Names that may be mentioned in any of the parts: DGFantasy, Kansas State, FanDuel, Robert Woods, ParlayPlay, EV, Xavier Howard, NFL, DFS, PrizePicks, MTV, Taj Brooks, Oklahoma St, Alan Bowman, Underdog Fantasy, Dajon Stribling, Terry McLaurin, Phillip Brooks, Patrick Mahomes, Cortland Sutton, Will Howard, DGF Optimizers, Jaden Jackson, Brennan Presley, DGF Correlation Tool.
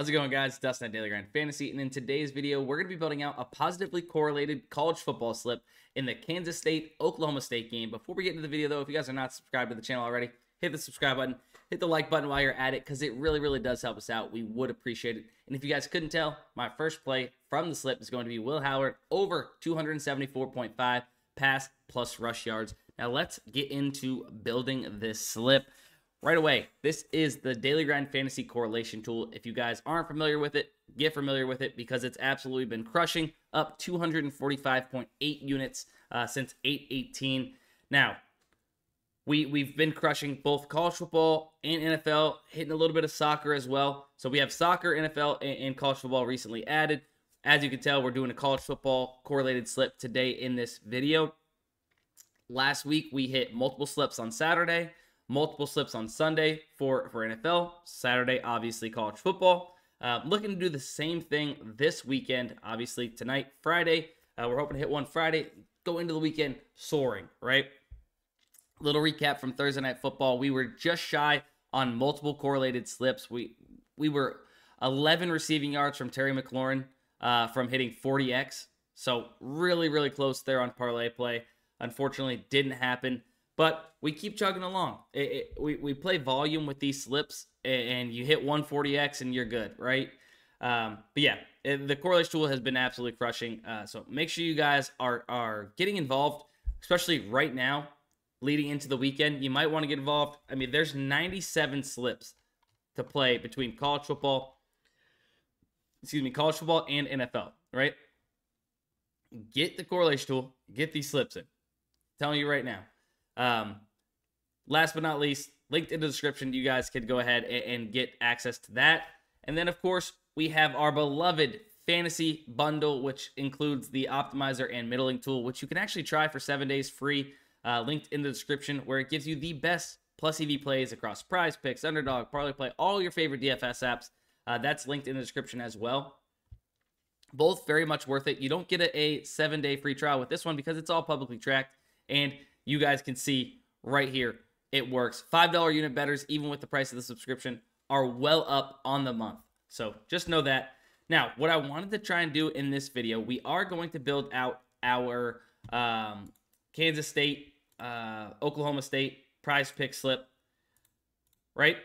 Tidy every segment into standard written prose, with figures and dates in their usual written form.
How's it going, guys? Dustin at Daily Grand Fantasy, and in today's video, we're going to be building out a positively correlated college football slip in the Kansas State-Oklahoma State game. Before we get into the video, though, if you guys are not subscribed to the channel already, hit the subscribe button, hit the like button while you're at it, because it really, really does help us out. We would appreciate it. And if you guys couldn't tell, my first play from the slip is going to be Will Howard over 274.5 pass plus rush yards. Now, let's get into building this slip. Right away, this is the Daily Grind Fantasy Correlation Tool. If you guys aren't familiar with it, get familiar with it because it's absolutely been crushing, up 245.8 units since 8/18. Now, we've been crushing both college football and NFL, hitting a little bit of soccer as well. So we have soccer, NFL, and college football recently added. As you can tell, we're doing a college football correlated slip today in this video. Last week, we hit multiple slips on Saturday. Multiple slips on Sunday for NFL. Saturday, obviously, college football. Looking to do the same thing this weekend, obviously, tonight, Friday. We're hoping to hit one Friday. Go into the weekend soaring, right? Little recap from Thursday Night Football. We were just shy on multiple correlated slips. We were 11 receiving yards from Terry McLaurin from hitting 40X. So really, really close there on Parlay Play. Unfortunately, didn't happen. But we keep chugging along. We play volume with these slips, and you hit 140X, and you're good, right? But yeah, the correlation tool has been absolutely crushing. So make sure you guys are getting involved, especially right now, leading into the weekend. You might want to get involved. I mean, there's 97 slips to play between college football and NFL, right? Get the correlation tool. Get these slips in. I'm telling you right now. Last but not least, linked in the description, you guys could go ahead and get access to that. And then, of course, we have our beloved fantasy bundle, which includes the optimizer and middling tool, which you can actually try for 7 days free, linked in the description, where it gives you the best plus EV plays across PrizePicks, Underdog, ParlayPlay, all your favorite DFS apps. That's linked in the description as well. Both very much worth it. You don't get a 7-day free trial with this one because it's all publicly tracked, and you guys can see right here, it works. $5 unit bettors, even with the price of the subscription, are well up on the month. So just know that. Now, what I wanted to try and do in this video, we are going to build out our Kansas State, Oklahoma State prize pick slip, right?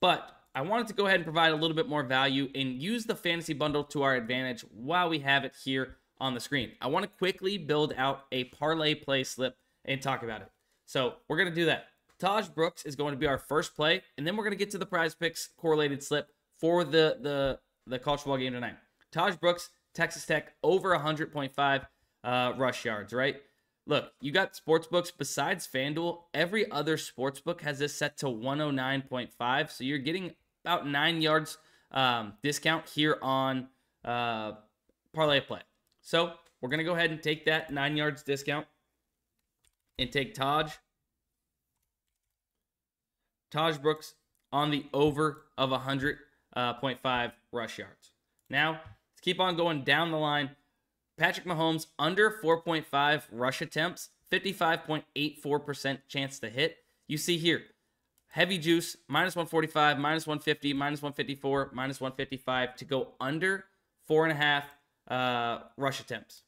But I wanted to go ahead and provide a little bit more value and use the fantasy bundle to our advantage while we have it here on the screen. I want to quickly build out a parlay play slip and talk about it. So we're going to do that. Taj Brooks is going to be our first play, and then we're going to get to the prize picks correlated slip for the college football game tonight. Taj Brooks, Texas Tech, over 100.5 rush yards, right? Look, you got sportsbooks besides FanDuel. Every other sportsbook has this set to 109.5, so you're getting about 9 yards discount here on Parlay Play. So we're going to go ahead and take that 9 yards discount and take Taj Brooks on the over of 100.5 rush yards. Now, let's keep on going down the line. Patrick Mahomes under 4.5 rush attempts, 55.84% chance to hit. You see here, heavy juice, minus 145, minus 150, minus 154, minus 155 to go under 4.5 rush attempts.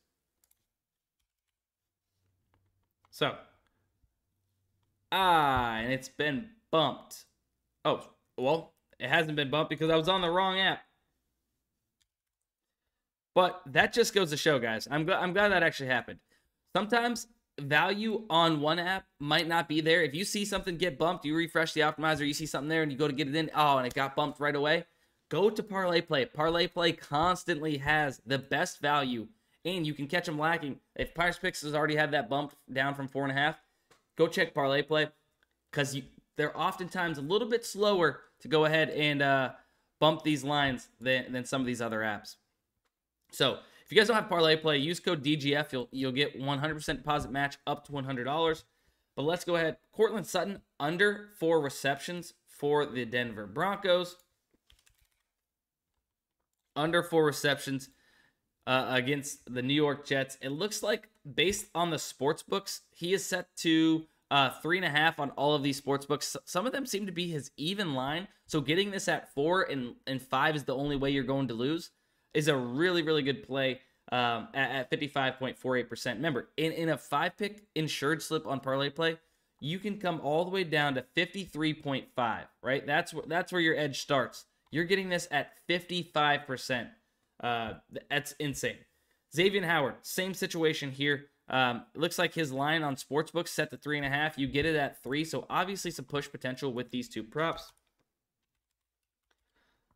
So, and it's been bumped. Oh, well, it hasn't been bumped because I was on the wrong app. But that just goes to show, guys. I'm glad that actually happened. Sometimes value on one app might not be there. If you see something get bumped, you refresh the optimizer, you see something there, and you go to get it in. Oh, and it got bumped right away. Go to Parlay Play. Parlay Play constantly has the best value, and you can catch them lacking. If PrizePicks has already had that bump down from 4.5, go check Parlay Play because they're oftentimes a little bit slower to go ahead and bump these lines than some of these other apps. So if you guys don't have Parlay Play, use code DGF. You'll get 100% deposit match up to $100. But let's go ahead. Cortland Sutton under 4 receptions for the Denver Broncos. Under 4 receptions. Against the New York Jets. It looks like, based on the sports books, he is set to 3.5 on all of these sports books. Some of them seem to be his even line. So getting this at 4 and 5 is the only way you're going to lose is a really, really good play at 55.48%. Remember, in a 5-pick insured slip on parlay play, you can come all the way down to 53.5, right? That's where your edge starts. You're getting this at 55%. That's insane. Xavier Howard, same situation here. It looks like his line on sportsbooks set to 3.5. You get it at 3, so obviously some push potential with these two props.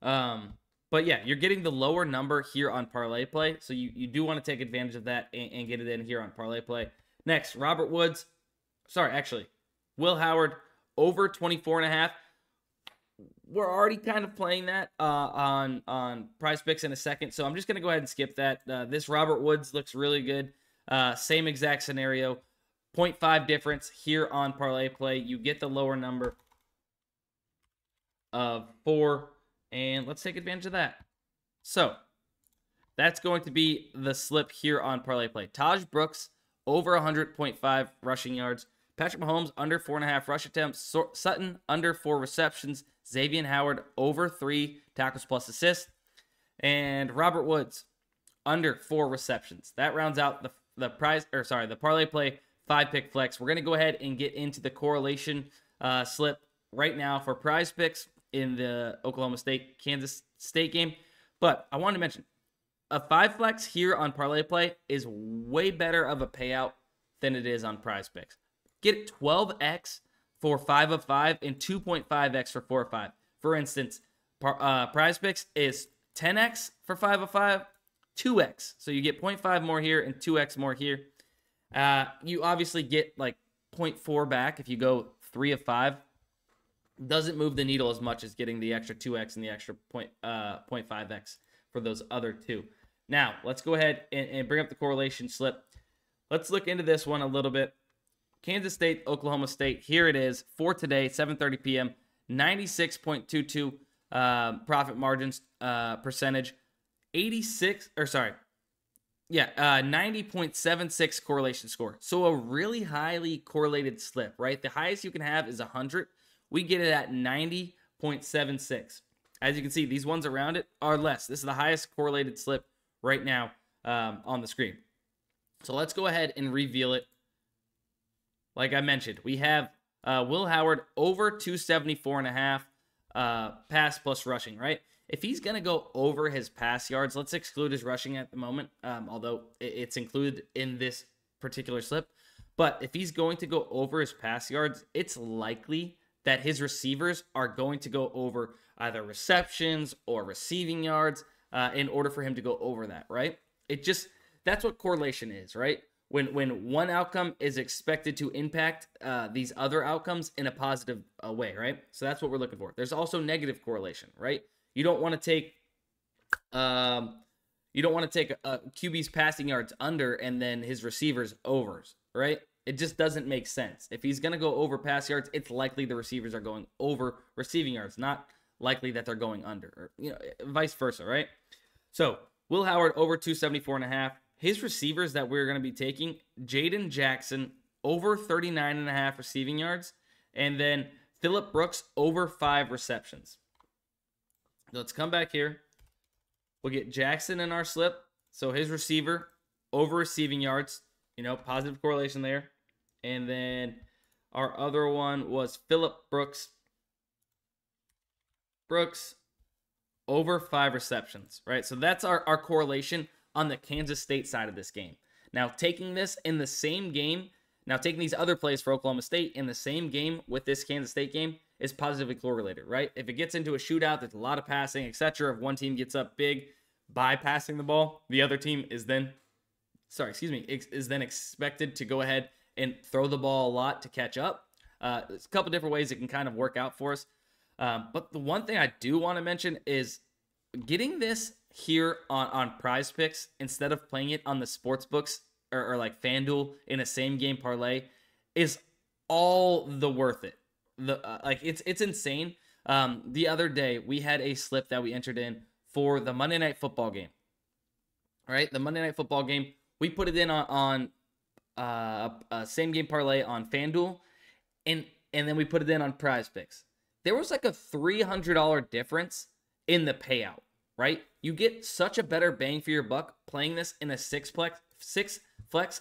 But yeah, you're getting the lower number here on parlay play, so you do want to take advantage of that and get it in here on parlay play. Next, Robert Woods. Sorry, actually, Will Howard over 24.5. We're already kind of playing that on PrizePicks in a second, so I'm just going to go ahead and skip that. This Robert Woods looks really good. Same exact scenario, 0.5 difference here on parlay play. You get the lower number of 4, and let's take advantage of that. So that's going to be the slip here on parlay play. Taj Brooks over 100.5 rushing yards. Patrick Mahomes under 4.5 rush attempts. Sutton under 4 receptions. Xavier Howard over 3 tackles plus assists, and Robert Woods under 4 receptions. That rounds out the parlay play 5-pick flex. We're going to go ahead and get into the correlation slip right now for prize picks in the Oklahoma State Kansas State game. But I wanted to mention a 5-flex here on parlay play is way better of a payout than it is on prize picks. Get 12x for 5 of 5 and 2.5x for 4 of 5. For instance, prize picks is 10x for 5 of 5. 2x, so you get 0.5 more here and 2x more here. You obviously get like 0.4 back if you go 3 of 5. Doesn't move the needle as much as getting the extra 2x and the extra 0.5x for those other two. Now let's go ahead and bring up the correlation slip. Let's look into this one a little bit. Kansas State, Oklahoma State. Here it is for today, 7:30 p.m. 96.22 profit margins percentage. 90.76 correlation score. So a really highly correlated slip, right? The highest you can have is 100. We get it at 90.76. As you can see, these ones around it are less. This is the highest correlated slip right now on the screen. So let's go ahead and reveal it. Like I mentioned, we have Will Howard over 274.5 pass plus rushing, right? If he's going to go over his pass yards, let's exclude his rushing at the moment, although it's included in this particular slip. But if he's going to go over his pass yards, it's likely that his receivers are going to go over either receptions or receiving yards in order for him to go over that, right? That's what correlation is, right? When one outcome is expected to impact these other outcomes in a positive way, right? So that's what we're looking for. There's also negative correlation, right? You don't want to take QB's passing yards under and then his receivers overs, right? It just doesn't make sense. If he's going to go over pass yards, it's likely the receivers are going over receiving yards, not likely that they're going under, or, you know, vice versa, right? So Will Howard over 274.5. His receivers that we're going to be taking, Jaden Jackson over 39.5 receiving yards, and then Phillip Brooks over 5 receptions. Let's come back here. We'll get Jackson in our slip. So his receiver over receiving yards, you know, positive correlation there. And then our other one was Phillip Brooks. Brooks over 5 receptions, right? So that's our correlation on the Kansas State side of this game. Now taking this in the same game, now taking these other plays for Oklahoma State in the same game with this Kansas State game, is positively correlated, right? If it gets into a shootout, there's a lot of passing, etc. If one team gets up big by passing the ball, the other team is then, expected to go ahead and throw the ball a lot to catch up. There's a couple different ways it can kind of work out for us. But the one thing I do want to mention is getting this here on prize picks instead of playing it on the sports books or like FanDuel in a same game parlay is all the worth it. It's insane. The other day we had a slip that we entered in for the Monday Night Football game, right? The Monday Night Football game, we put it in on a same game parlay on FanDuel, and then we put it in on PrizePicks. There was like a $300 difference in the payout, right? You get such a better bang for your buck playing this in a six flex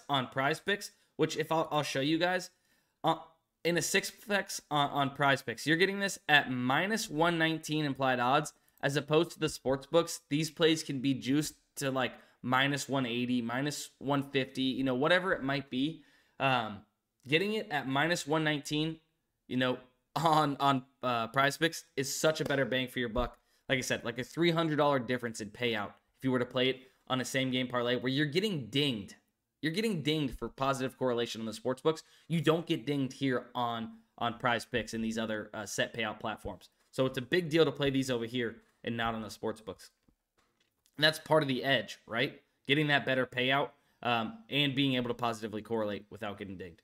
on PrizePicks, which if I'll show you guys, in a six flex on PrizePicks, you're getting this at minus 119 implied odds, as opposed to the sports books. These plays can be juiced to like minus 180, minus 150, you know, whatever it might be. Getting it at minus 119, you know, on PrizePicks is such a better bang for your buck. Like I said, like a $300 difference in payout if you were to play it on a same game parlay, where you're getting dinged. You're getting dinged for positive correlation on the sports books. You don't get dinged here on PrizePicks and these other set payout platforms. So it's a big deal to play these over here and not on the sports books. And that's part of the edge, right? Getting that better payout and being able to positively correlate without getting dinged.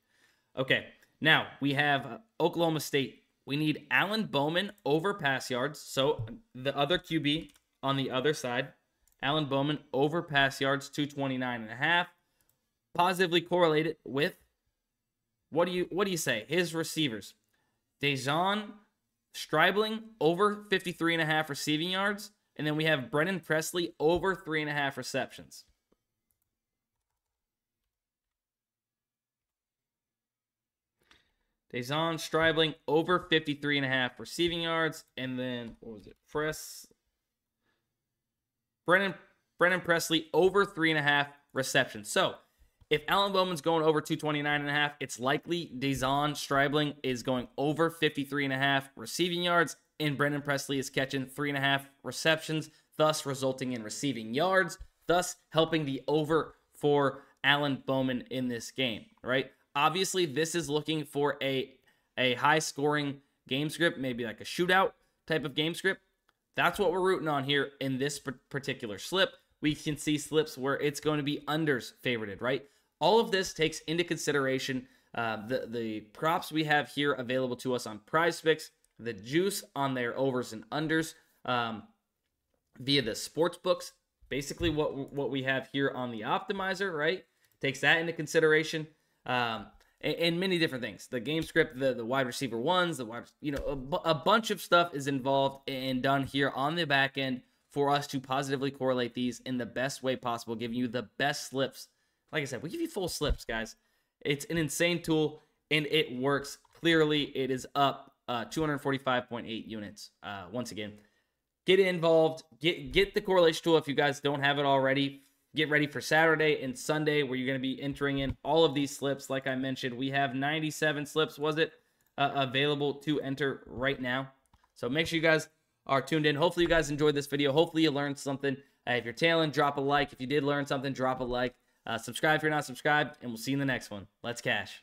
Okay, now we have Oklahoma State. We need Alan Bowman over pass yards. So the other QB on the other side, Alan Bowman over pass yards, 229.5. Positively correlate it with, what do you say? His receivers, Dajon Stribling over 53.5 receiving yards. And then we have Brennan Presley over 3.5 receptions. Dajon Stribling over 53.5 receiving yards. And then, what was it? Brennan Presley over 3.5 receptions. So, if Alan Bowman's going over 229.5, it's likely Dajon Stribling is going over 53.5 receiving yards, and Brennan Presley is catching 3.5 receptions, thus resulting in receiving yards, thus helping the over for Alan Bowman in this game, right? Obviously, this is looking for a high-scoring game script, maybe like a shootout type of game script. That's what we're rooting on here in this particular slip. We can see slips where it's going to be unders favorited, right? All of this takes into consideration the props we have here available to us on PrizePicks, the juice on their overs and unders via the sports books. Basically, what we have here on the optimizer, right? Takes that into consideration. And many different things. The game script, the wide receiver ones, the wide, you know, a bunch of stuff is involved and done here on the back end for us to positively correlate these in the best way possible, giving you the best slips. Like I said, we give you full slips, guys. It's an insane tool, and it works. Clearly, it is up 245.8 units. Once again, get involved. Get the correlation tool if you guys don't have it already. Get ready for Saturday and Sunday, where you're going to be entering in all of these slips. Like I mentioned, we have 97 slips, was it, available to enter right now. So make sure you guys are tuned in. Hopefully you guys enjoyed this video. Hopefully you learned something. If you're tailing, drop a like. If you did learn something, drop a like. Subscribe if you're not subscribed, and we'll see you in the next one. Let's cash.